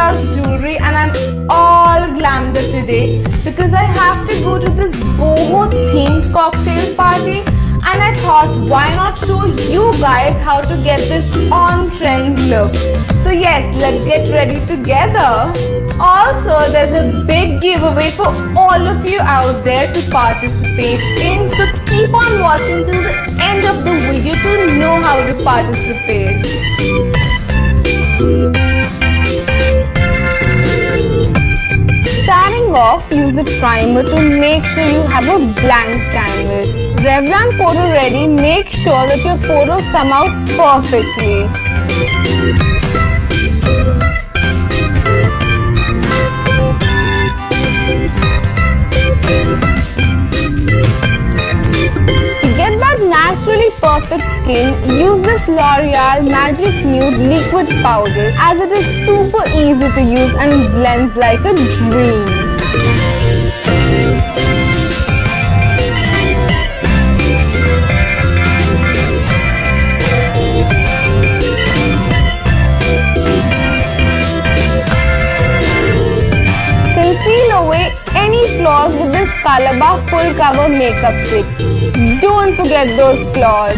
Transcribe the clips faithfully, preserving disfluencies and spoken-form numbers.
Loves Jewelry, and I'm all glammed up today because I have to go to this boho themed cocktail party, and I thought why not show you guys how to get this on trend look. So yes, let's get ready together. Also, there's a big giveaway for all of you out there to participate in, so keep on watching till the end of the video to know how to participate. Starting off, use a primer to make sure you have a blank canvas. Revlon photo ready, make sure that your photos come out perfectly. To get that naturally perfect skin, use this L'Oreal Magic Nude Liquid Powder, as it is super easy to use and blends like a dream. Conceal away any flaws with this Colourbaugh Full Cover Makeup Stick. Don't forget those flaws.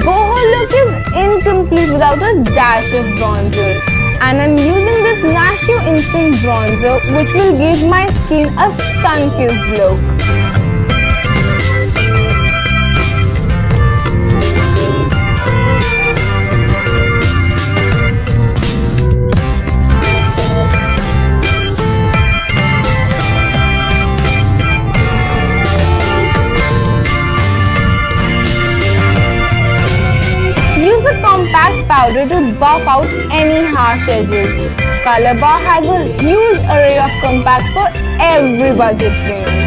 Boho look is incomplete without a dash of bronzer, and I'm using this Nashua instant bronzer, which will give my skin a sun-kissed look. Powder to buff out any harsh edges. Color Bar has a huge array of compacts for every budget range.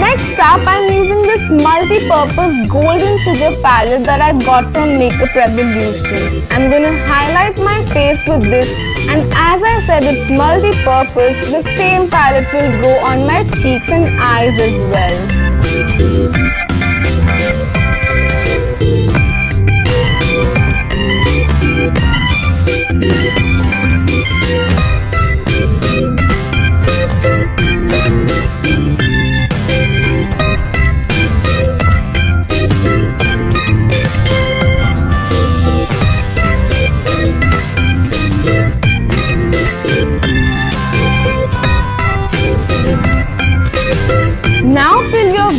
Next up, I'm using this multi-purpose golden sugar palette that I got from Makeup Revolution. I'm gonna highlight my face with this. And as I said, it's multi-purpose, the same palette will go on my cheeks and eyes as well.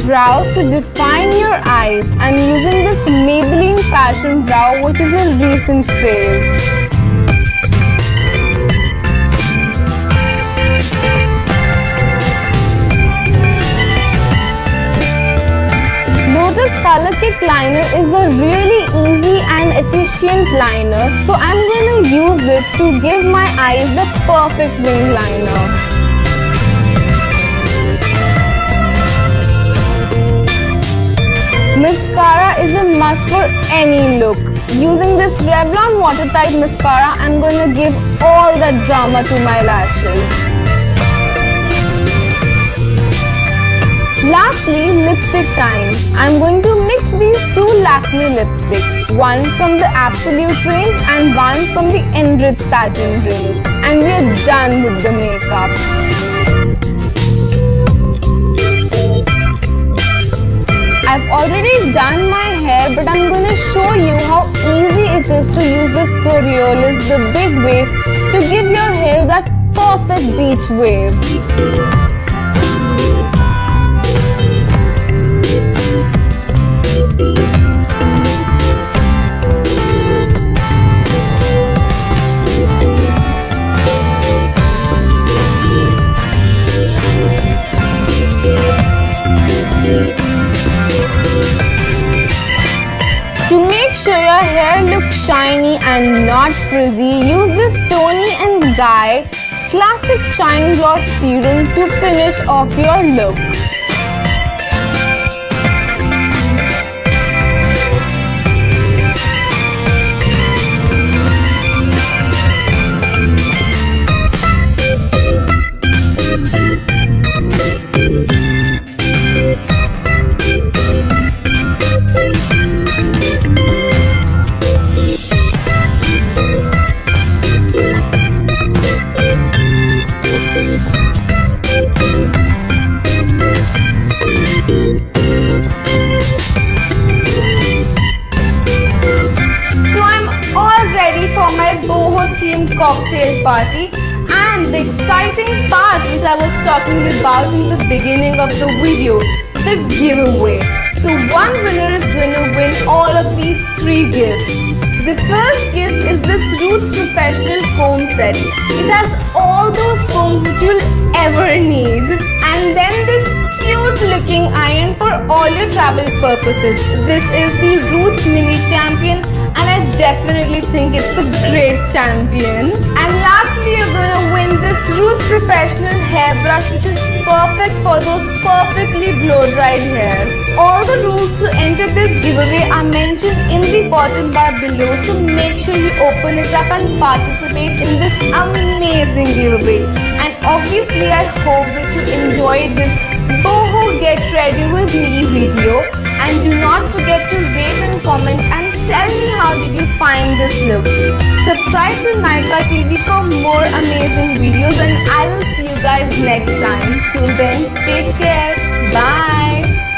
Brows to define your eyes. I'm using this Maybelline Passion Brow, which is a recent craze. Lotus Color Kick Liner is a really easy and efficient liner, so I'm gonna use it to give my eyes the perfect wing liner. Mascara is a must for any look. Using this Revlon watertight mascara, I'm gonna give all that drama to my lashes. Lastly, lipstick time. I'm going to mix these two Lakme lipsticks, one from the Absolute range and one from the Enriched Satin range. And we're done with the makeup. I've already done my hair, but I'm gonna show you how easy it is to use this Coriolis, the big wave, to give your hair that perfect beach wave. and not frizzy, use this Tony and Guy Classic Shine Gloss Serum to finish off your look. Cocktail party, and the exciting part which I was talking about in the beginning of the video, the giveaway. So one winner is going to win all of these three gifts. The first gift is this Ruth's Professional Comb Set. It has all those combs which you'll ever need. And then this cute looking iron for all your travel purposes. This is the Ruth's Mini Champion. And I definitely think it's a great champion. And lastly, you're going to win this Ruth's Professional Hairbrush, which is perfect for those perfectly blow-dried hair. All the rules to enter this giveaway are mentioned in the bottom bar below, so make sure you open it up and participate in this amazing giveaway. And obviously, I hope that you enjoyed this BOHO Get Ready With Me video. And do not forget to rate and comment and tell me how did you find this look. Subscribe to Naika T V for more amazing videos, and I will see you guys next time. Till then, take care. Bye.